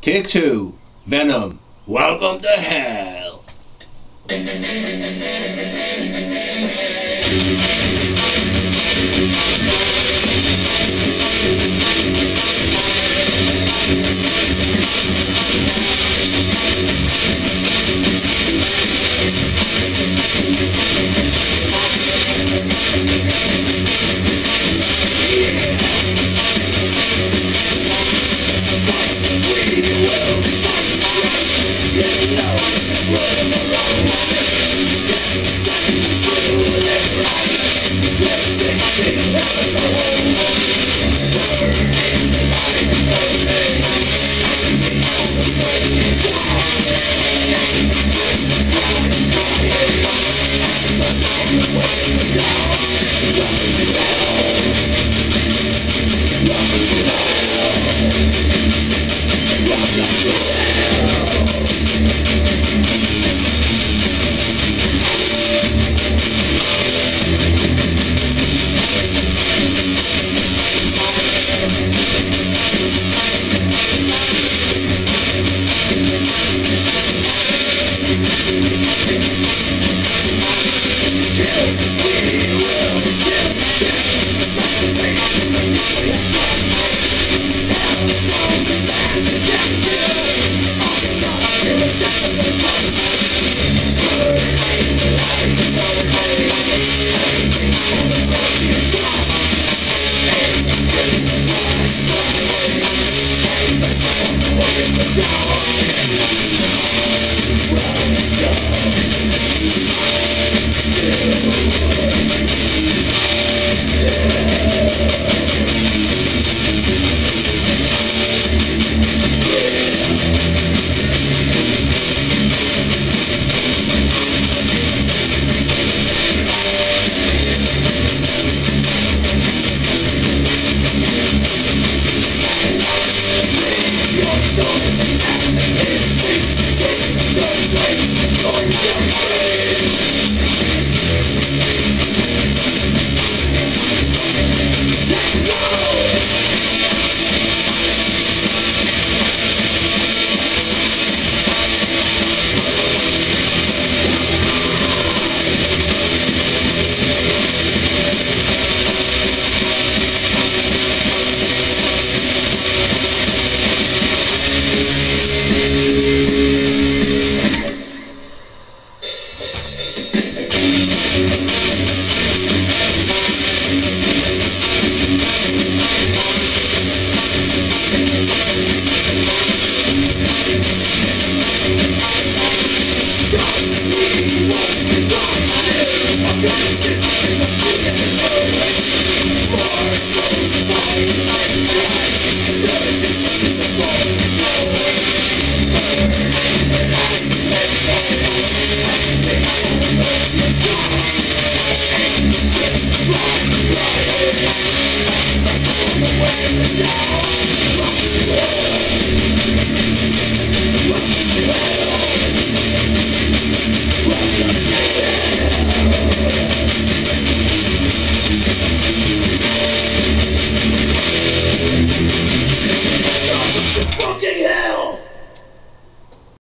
Take two, Venom. Welcome to hell.